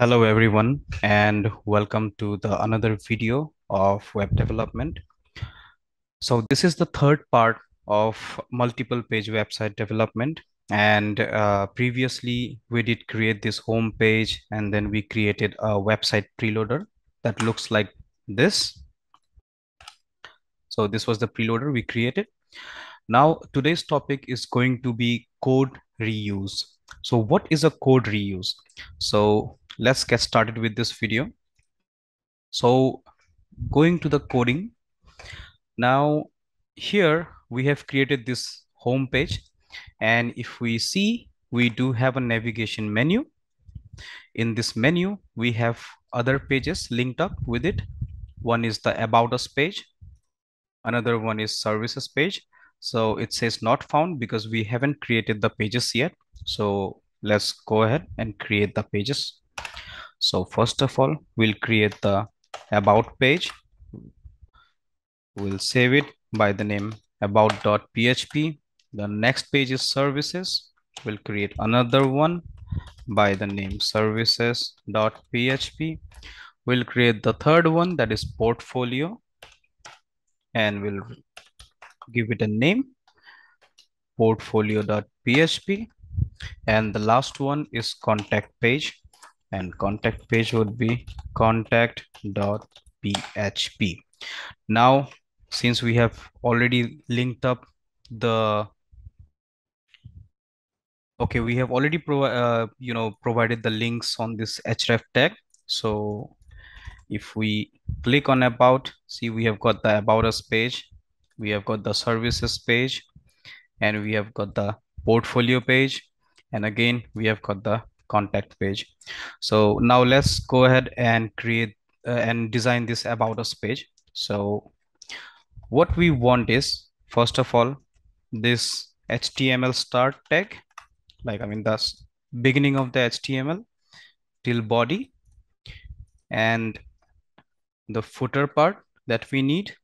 Hello everyone, and welcome to the another video of web development. So this is the third part of multiple page website development, and previously we did create this home page, and then we created a website preloader that looks like this. So this was the preloader we created. Now today's topic is going to be code reuse. So what is a code reuse? So let's get started with this video. So going to the coding. Now here we have created this home page, and if we see, we do have a navigation menu. In this menu, we have other pages linked up with it. One is the About Us page. Another one is Services page. So it says not found because we haven't created the pages yet. So let's go ahead and create the pages. So first of all, we'll create the About page. We'll save it by the name about.php. The next page is services. We'll create another one by the name services.php. We'll create the third one, that is portfolio, and we'll give it a name, portfolio.php. And the last one is contact page, and contact page would be contact.php. Now, since we have already linked up the, we have already provided the links on this href tag. So if we click on about, see, we have got the About Us page, we have got the services page, and we have got the portfolio page. And again, we have got the contact page. So now let's go ahead and create and design this About Us page. So what we want is, first of all, this HTML start tag, that's beginning of the HTML till body, and the footer part that we need.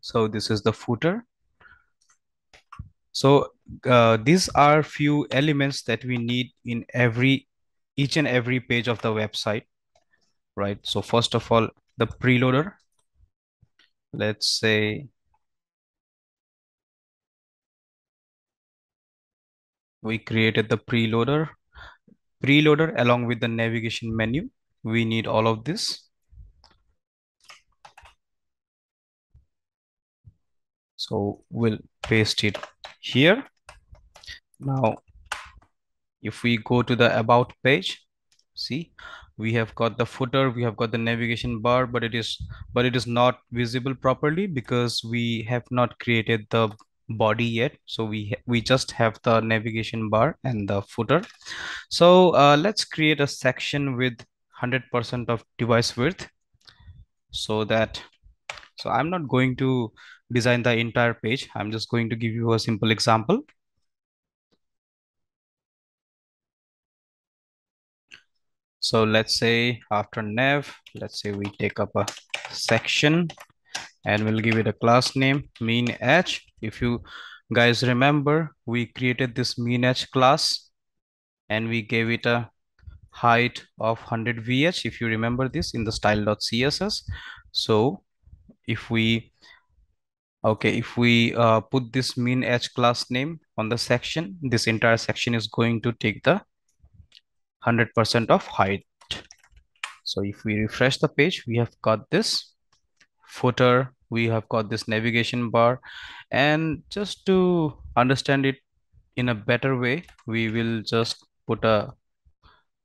So this is the footer. So these are few elements that we need in each and every page of the website, right? So first of all, the preloader, let's say we created the preloader along with the navigation menu. We need all of this. So we'll paste it here. Now, if we go to the About page, see, we have got the footer, we have got the navigation bar, but it is not visible properly because we have not created the body yet. So we just have the navigation bar and the footer. So let's create a section with 100% of device width, so I'm not going to design the entire page. I'm just going to give you a simple example. So let's say after nav, let's say we take up a section, and we'll give it a class name mean h. If you guys remember, we created this mean h class, and we gave it a height of 100 vh, if you remember this, in the style.css. So if we put this mean h class name on the section, this entire section is going to take the 100% of height. So if we refresh the page, we have got this footer, we have got this navigation bar, and just to understand it in a better way, we will just put a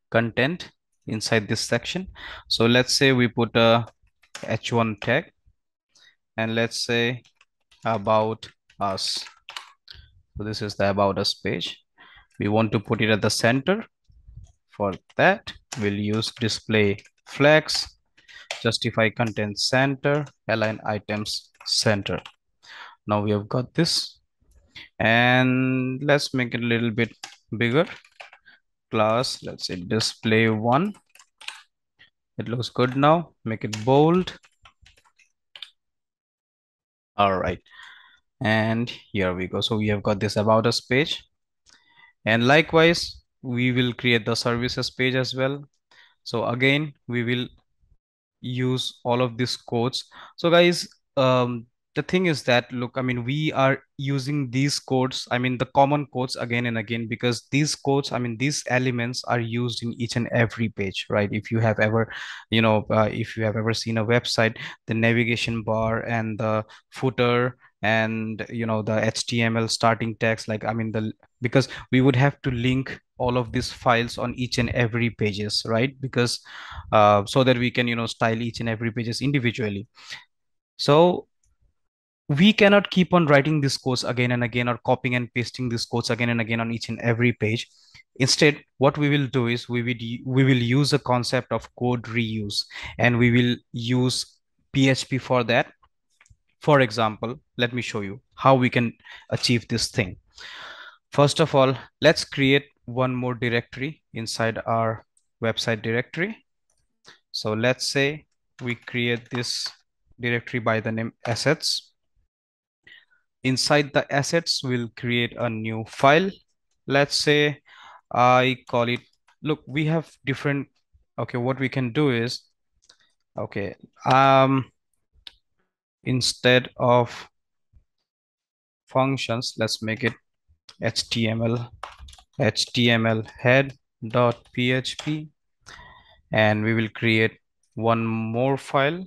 content inside this section. So let's say we put a h1 tag, and let's say About Us. So this is the About Us page. We want to put it at the center. For that, we'll use display flex, justify content center, align items center. Now we have got this, and let's make it a little bit bigger. Class, let's say display one. It looks good now. Make it bold. All right, and here we go. So we have got this About Us page, and likewise we will create the services page as well. So again, we will use all of these codes. So guys, the thing is that, look, I mean, we are using these codes, I mean, the common codes again and again, because these codes, I mean, these elements are used in each and every page, right? If you have ever, you know, if you have ever seen a website, the navigation bar and the footer and, you know, the HTML starting text, like, I mean, because we would have to link all of these files on each and every pages, right? Because so that we can, you know, style each and every pages individually. So we cannot keep on writing these codes again and again, or copying and pasting these codes again and again on each and every page. Instead, what we will do is we will use a concept of code reuse, and we will use PHP for that. For example, let me show you how we can achieve this thing. First of all, let's create one more directory inside our website directory. So let's say we create this directory by the name assets. Inside the assets, we'll create a new file. Let's say I call it, look, we have different, okay, what we can do is, okay, instead of functions, let's make it HTML head.php, and we will create one more file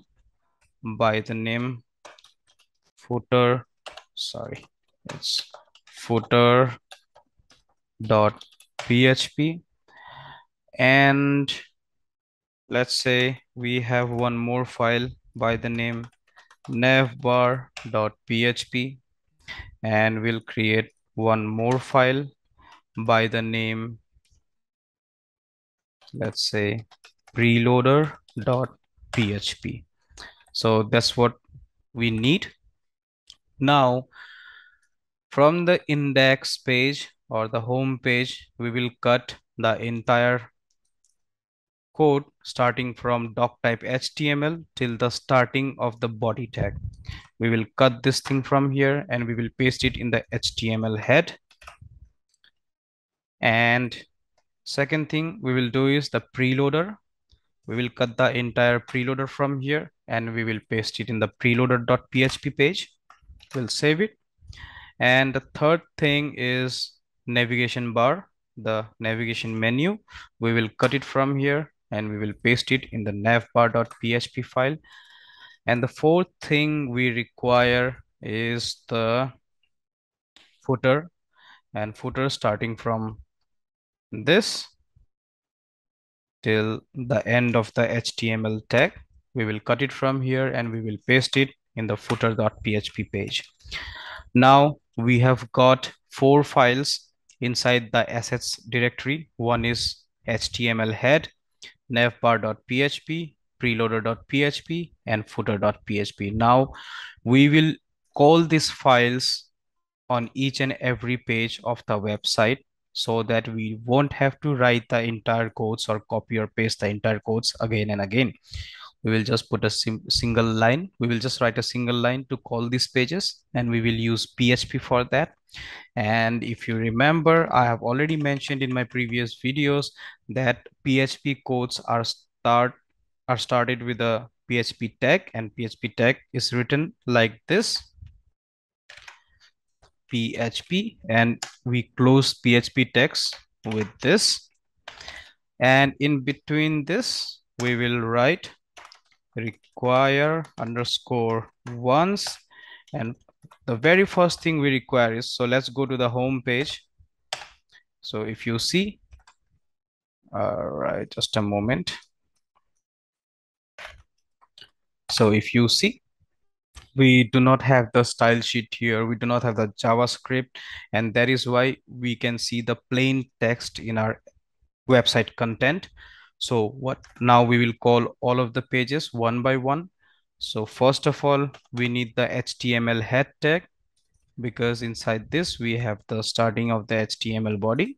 by the name footer. Sorry, it's footer.php, and let's say we have one more file by the name navbar.php, and we'll create one more file by the name, let's say preloader.php. So that's what we need. Now, from the index page or the home page, we will cut the entire code starting from doc type HTML till the starting of the body tag. We will cut this thing from here, and we will paste it in the HTML head. And second thing we will do is the preloader. We will cut the entire preloader from here, and we will paste it in the preloader.php page. We'll save it. And the third thing is navigation bar, the navigation menu. We will cut it from here, and we will paste it in the navbar.php file. And the fourth thing we require is the footer, and footer starting from this till the end of the HTML tag. We will cut it from here, and we will paste it in the footer.php page. Now we have got four files inside the assets directory. One is HTML head, navbar.php, preloader.php, and footer.php. Now we will call these files on each and every page of the website, so that we won't have to write the entire codes or copy or paste the entire codes again and again. We will just put a single line. We will just write a single line to call these pages, and we will use PHP for that. And if you remember, I have already mentioned in my previous videos that PHP codes are started with a PHP tag, and PHP tag is written like this. PHP, and we close PHP tags with this. And in between this, we will write require underscore once, and the very first thing we require is, so let's go to the home page. So if you see, all right, just a moment. So if you see, we do not have the style sheet here, we do not have the JavaScript, and that is why we can see the plain text in our website content. So what now we will call all of the pages one by one. So first of all, we need the HTML head tag, because inside this we have the starting of the HTML body.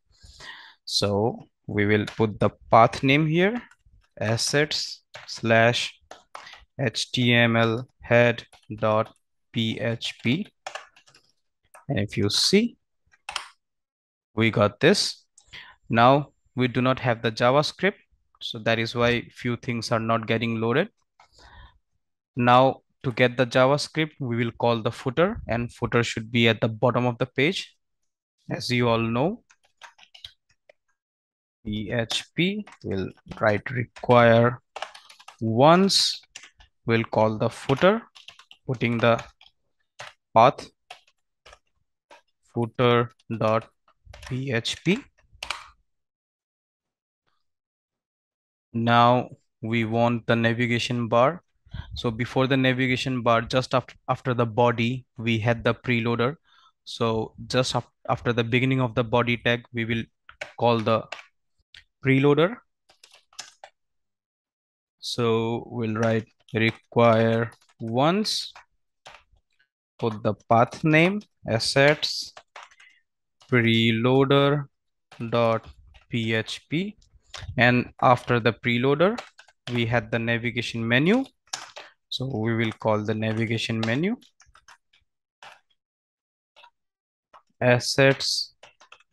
So we will put the path name here, assets/HTML head.php. And if you see, we got this. Now we do not have the JavaScript. So that is why few things are not getting loaded. Now to get the JavaScript, we will call the footer, and footer should be at the bottom of the page. As you all know, PHP will write require once, we'll call the footer, putting the path footer.php. Now we want the navigation bar. So before the navigation bar, just after the body, we had the preloader. So just after the beginning of the body tag, we will call the preloader. So we'll write require once, put the path name assets preloader.php, and after the preloader we had the navigation menu, so we will call the navigation menu assets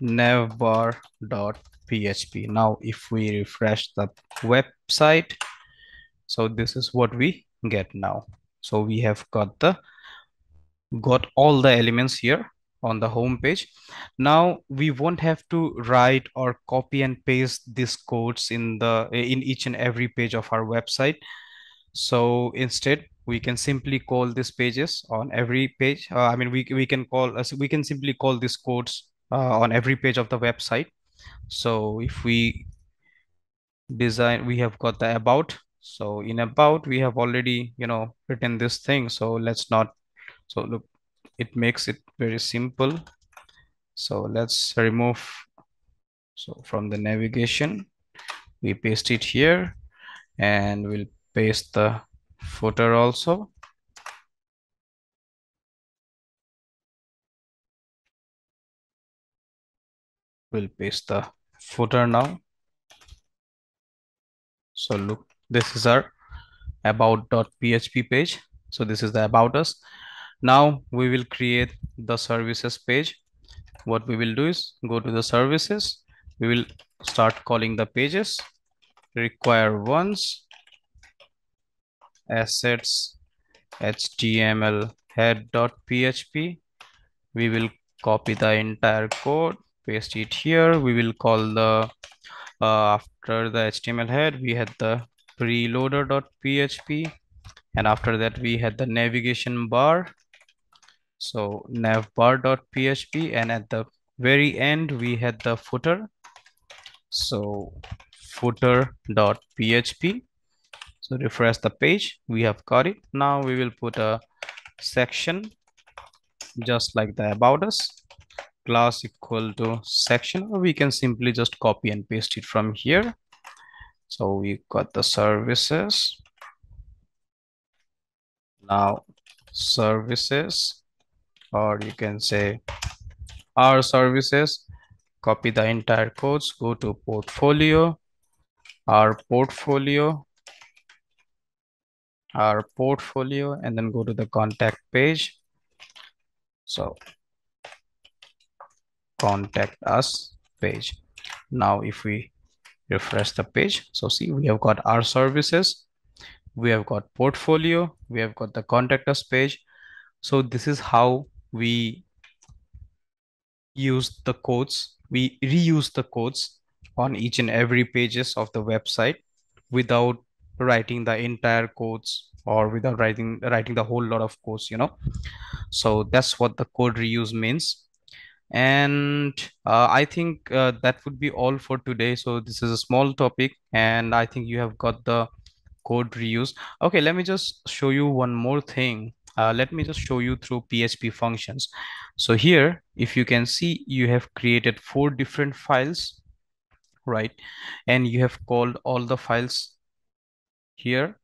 navbar.php. Now if we refresh the website, so this is what we get now. So we have got all the elements here on the home page. Now we won't have to write or copy and paste these codes in each and every page of our website. So instead we can simply call these pages on every page. We can simply call these codes on every page of the website. So if we design, we have got the about. So in about, we have already, written this thing. So let's not, so look, it makes it very simple. So let's remove, so from the navigation, we paste it here, and we'll paste the footer also. We'll paste the footer now. So look, this is our about.php page. So this is the about us. Now we will create the services page. What we will do is go to the services. We will start calling the pages. Require once assets HTML head.php. We will copy the entire code, paste it here. We will call the after the HTML head, we had the preloader.php, and after that we had the navigation bar. So navbar.php, and at the very end we had the footer. So footer.php. So refresh the page. We have got it. Now we will put a section just like the about us. Class equal to section, or we can simply just copy and paste it from here. So we got the services. Now services, or you can say our services, copy the entire codes, go to portfolio, our portfolio, our portfolio, and then go to the contact page. So contact us page. Now if we refresh the page, so see, we have got our services, we have got portfolio, we have got the contact us page. So this is how we use the codes. We reuse the codes on each and every pages of the website without writing the entire codes, or without writing the whole lot of codes, So that's what the code reuse means. And I think that would be all for today. So this is a small topic, and I think you have got the code reuse. Okay, let me just show you one more thing. Let me just show you through PHP functions. So here, if you can see, you have created 4 different files, right? And you have called all the files here.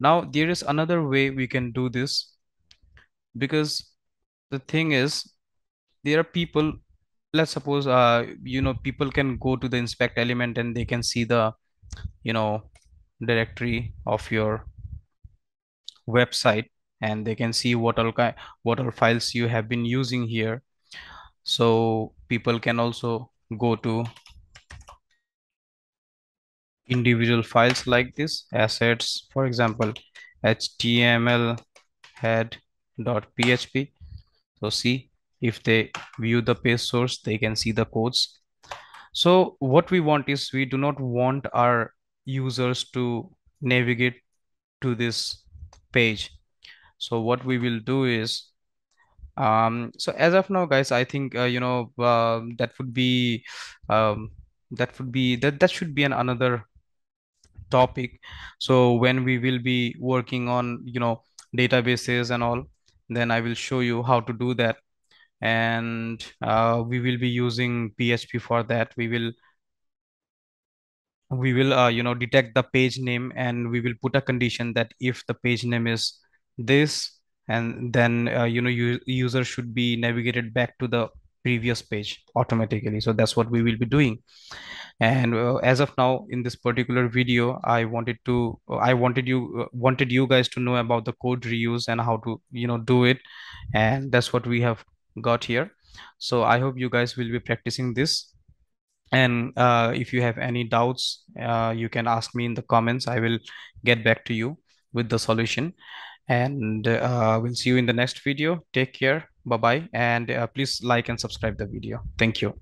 Now there is another way we can do this, because the thing is, there are people, let's suppose, people can go to the inspect element and they can see the, directory of your website, and they can see what all files you have been using here. So people can also go to individual files like this assets, for example, HTML head.php. So see, if they view the page source, they can see the codes. So what we want is we do not want our users to navigate to this page. So what we will do is, so as of now, guys, I think that should be another topic. So when we will be working on databases and all, then I will show you how to do that. And we will be using PHP for that. We will detect the page name, and we will put a condition that if the page name is this, and then user should be navigated back to the previous page automatically. So that's what we will be doing. And as of now, in this particular video, I wanted you guys to know about the code reuse and how to do it, and that's what we have got here. So I hope you guys will be practicing this, and if you have any doubts, you can ask me in the comments. I will get back to you with the solution, and we'll see you in the next video. Take care. Bye-bye. And please like and subscribe the video. Thank you.